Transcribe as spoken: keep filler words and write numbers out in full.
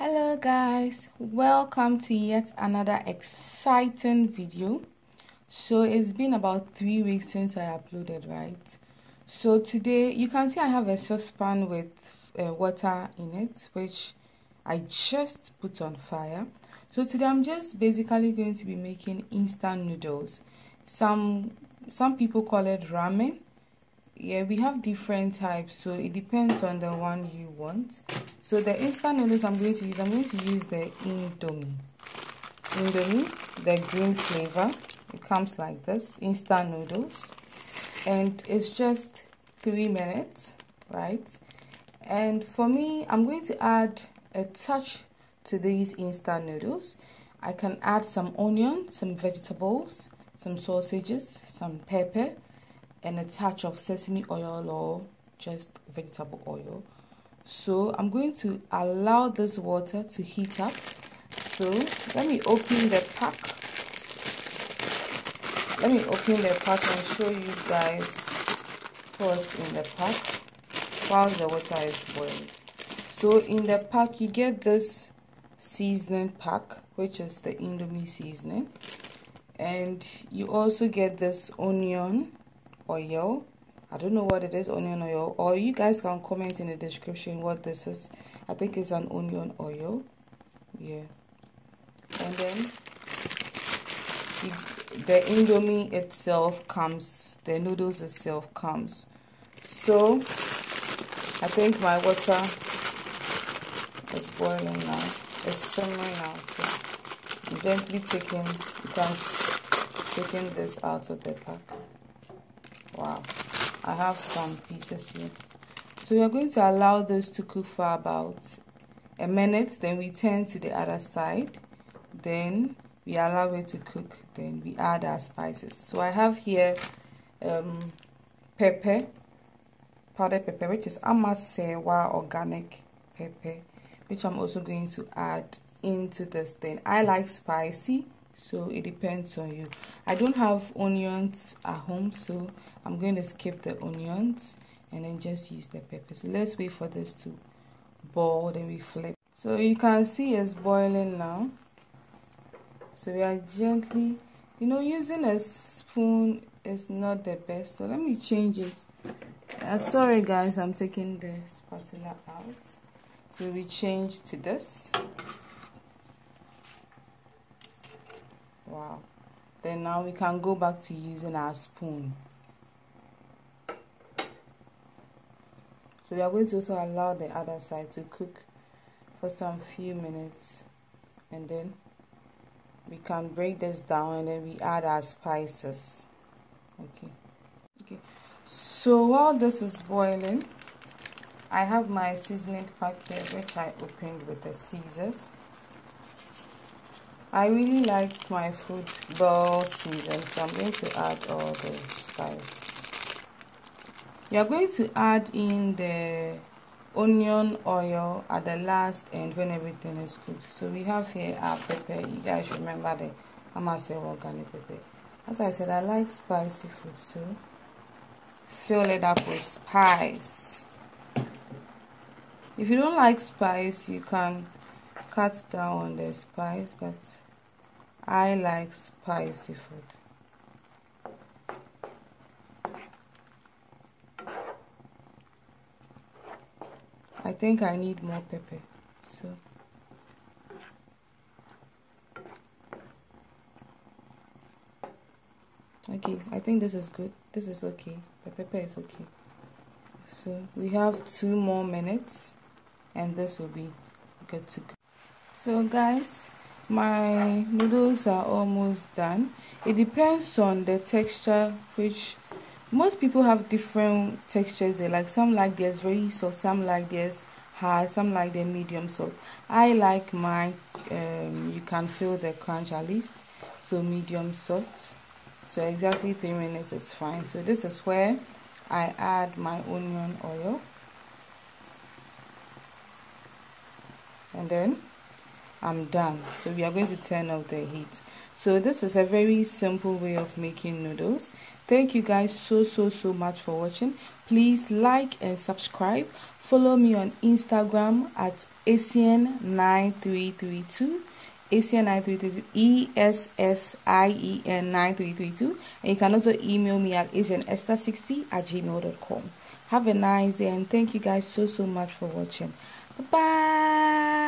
Hello guys, welcome to yet another exciting video. So it's been about three weeks since I uploaded, right? So today you can see I have a saucepan with uh, water in it, which I just put on fire. So today I'm just basically going to be making instant noodles. Some some people call it ramen. Yeah, we have different types, so it depends on the one you want. So the instant noodles I'm going to use, I'm going to use the Indomie. Indomie, the green flavor. It comes like this, instant noodles. And it's just three minutes, right? And for me, I'm going to add a touch to these instant noodles. I can add some onion, some vegetables, some sausages, some pepper, and a touch of sesame oil or just vegetable oil. So I'm going to allow this water to heat up. So let me open the pack. Let me open the pack and show you guys what's in the pack while the water is boiling. So in the pack you get this seasoning pack, which is the Indomie seasoning, and you also get this onion oil. I don't know what it is, onion oil, or you guys can comment in the description what this is. I think it's an onion oil. Yeah. And then it, the Indomie itself comes, the noodles itself comes. So I think my water is boiling now. It's simmering now. So I'm gently taking, you can, taking this out of the pack. Wow. I have some pieces here. So we are going to allow this to cook for about a minute, then we turn to the other side, then we allow it to cook, then we add our spices. So I have here um, pepper, powdered pepper, which is Amasai organic pepper, which I'm also going to add into this thing. I like spicy, so it depends on you. I don't have onions at home, so I'm going to skip the onions and then just use the pepper. So let's wait for this to boil, then we flip. So you can see it's boiling now. So we are gently, you know, using a spoon is not the best. So let me change it. Uh, sorry guys, I'm taking the spatula out. So we change to this. Wow. Then now we can go back to using our spoon. So we are going to also allow the other side to cook for some few minutes, and then we can break this down and then we add our spices. Okay. Okay. So while this is boiling, I have my seasoning packet, which I opened with the scissors. I really like my food well seasoned, so I'm going to add all the spice. You're going to add in the onion oil at the last and when everything is cooked. So we have here our pepper. You guys remember the Amasai organic pepper. As I said, I like spicy food, so fill it up with spice. If you don't like spice, you can cut down on the spice, but I like spicy food. I think I need more pepper, so okay, I think this is good. This is okay. The pepper is okay. So we have two more minutes and this will be good to go. So guys, my noodles are almost done. It depends on the texture, which most people have different textures. They like, some like theirs very soft, some like theirs hard, some like the medium soft. I like mine, um, you can feel the crunch at least, so medium soft. So exactly three minutes is fine. So this is where I add my onion oil. And then I'm done. So we are going to turn off the heat. So this is a very simple way of making noodles. Thank you guys so so so much for watching. Please like and subscribe. Follow me on Instagram at essien nine three three two, essien nine three three two, E S S I E N nine three three two, and you can also email me at essien esther sixty at gmail dot com. Have a nice day and thank you guys so so much for watching. Bye bye.